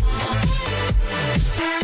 Sunway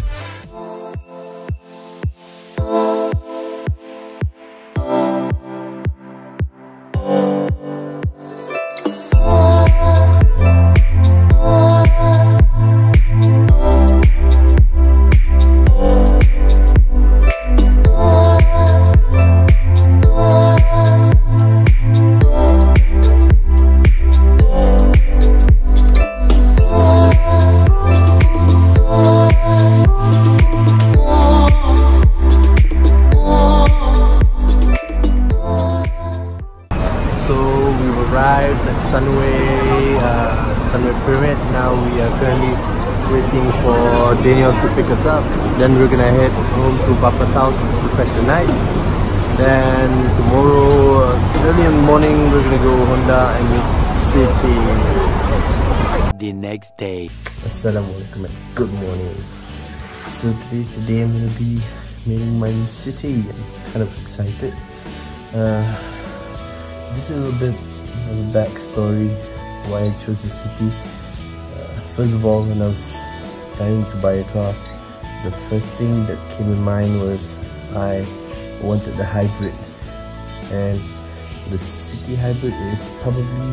Pyramid. Now we are currently waiting for Daniel to pick us up. Then we're gonna head home to Papa's house to crash the night. Then tomorrow early in the morning we're gonna go Honda and meet City. The next day. Assalamualaikum and good morning. So today I'm gonna be meeting my City. I'm kind of excited. This is a little bit of a backstory why I chose the City. First of all, when I was trying to buy a car, the first thing that came in mind was I wanted the hybrid, and the City hybrid is probably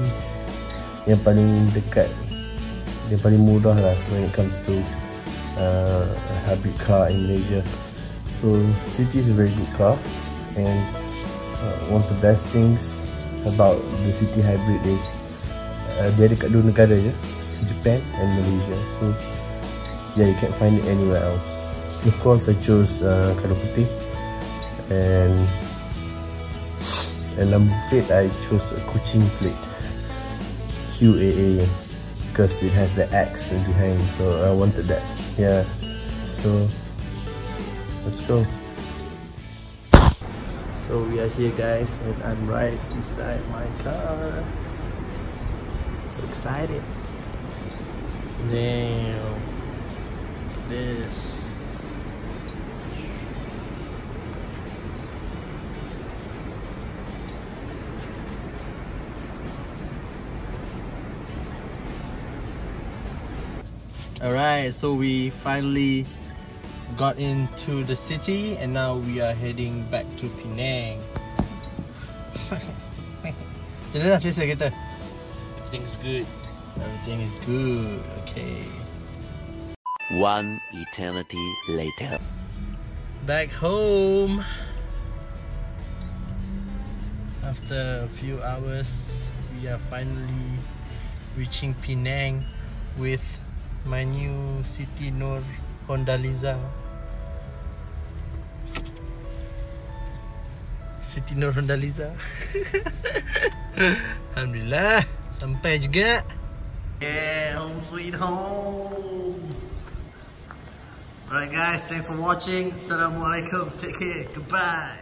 yang paling dekat, yang paling mudah lah when it comes to a hybrid car in Malaysia. So City is a very good car, and one of the best things about the City hybrid is dia ada kat dua negara je, Japan and Malaysia. So yeah, you can't find it anywhere else. Of course I chose Kadu Putih, and number plate I chose a Kuching plate, QAA, because it has the X in behind, so I wanted that. Yeah, so let's go. So we are here guys, and I'm right beside my car. So excited. Now this. Alright, so we finally got into the City, and now we are heading back to Penang. Jadi dah selesai kita. Everything's good. Everything is good. Okay. One eternity later. Back home after a few hours, we are finally reaching Penang with my new City NurHondaliza. City NurHondaliza. Alhamdulillah. Sampai juga. Yeah, home sweet home. Alright guys, thanks for watching. Assalamualaikum. Take care. Goodbye.